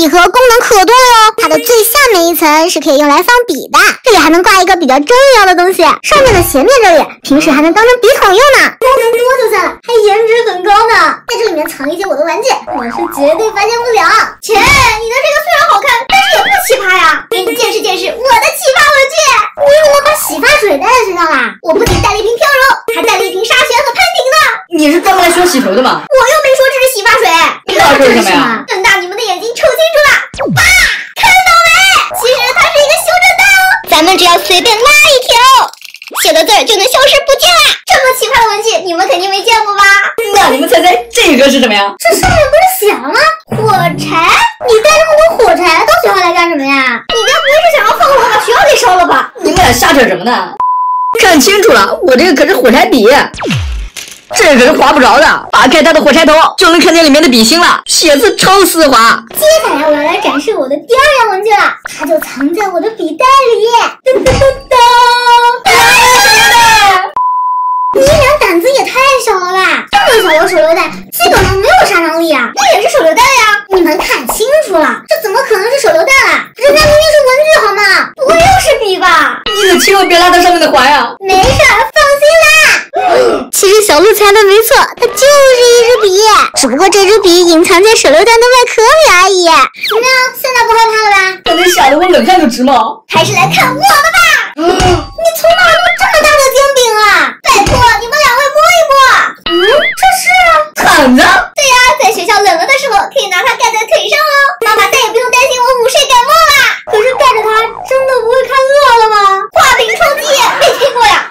笔盒功能可多了哟。它的最下面一层是可以用来放笔的，这里还能挂一个比较重要的东西。上面的斜面这里，平时还能当成笔筒用呢。功能多就算了，还颜值很高呢。在这里面藏一些我的玩具，我是绝对发现不了。切，你的这个虽然好看，但是也不奇葩呀。给你见识见识我的奇葩玩具。你怎么把洗发水带在身上啦？我不仅带了一瓶飘柔，还带了一瓶沙宣和潘婷呢。你是专门来说洗头的吗？我又没说这是洗发水，你知道这是什么呀？瞪大你们的眼睛，瞅清楚了！哇，看到没？其实它是一个修正带哦，咱们只要随便拉一条，写的字就能消失不见啦！这么奇葩的文具，你们肯定没见过吧？那你们猜猜这个是什么呀？这上面不是写了吗？火柴？你带这么多火柴到学校来干什么呀？你该不会是想要放火把学校给烧了吧？你们俩瞎扯什么呢？看清楚了，我这个可是火柴笔。这可是划不着的，打开它的火柴头就能看见里面的笔芯了，写字超丝滑。接下来我要来展示我的第二样文具了，它就藏在我的笔袋里。噔噔噔噔！你俩胆子也太小了吧！这么小的手榴弹基本上没有杀伤力啊！那也是手榴弹呀！你们看清楚了，这怎么可能是手榴弹啊？人家明明是文具好吗？不会又是笔吧？你可千万别拉到上面的环呀！没事，放心啦。其实小鹿猜的没错，它就是一支笔，只不过这支笔隐藏在手榴弹的外壳里而已。怎么样，现在不害怕了吧？感觉吓得我冷汗都直冒。还是来看我的吧。你从哪弄这么大的煎饼啊？拜托，你们两位摸一摸。这是毯子。对呀，在学校冷了的时候可以拿它盖在腿上哦。妈妈再也不用担心我午睡感冒啦。可是盖着它真的不会看饿了吗？画饼充饥没听过呀。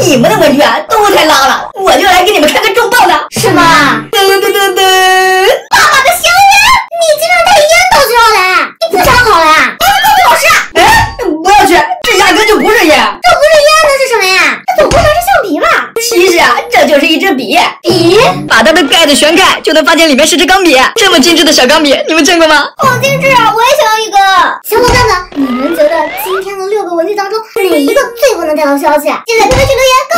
你们的文具啊都太拉了，我就来给你们看看重磅的，是吗？噔噔噔噔噔！爸爸的香烟，你竟然带烟到学校来，你不想好了啊？帮着考试啊？哎，不要去，这压根就不是烟，这不是烟，那是什么呀？这总不能是橡皮吧？其实啊，这就是一支笔，笔把它的盖子旋开，就能发现里面是支钢笔，这么精致的小钢笔，你们见过吗？好精致啊！我也想要一个。小伙伴们，你们觉得今天的6个文具当中哪一个最不能带到学校去？记得评论区留言告诉我。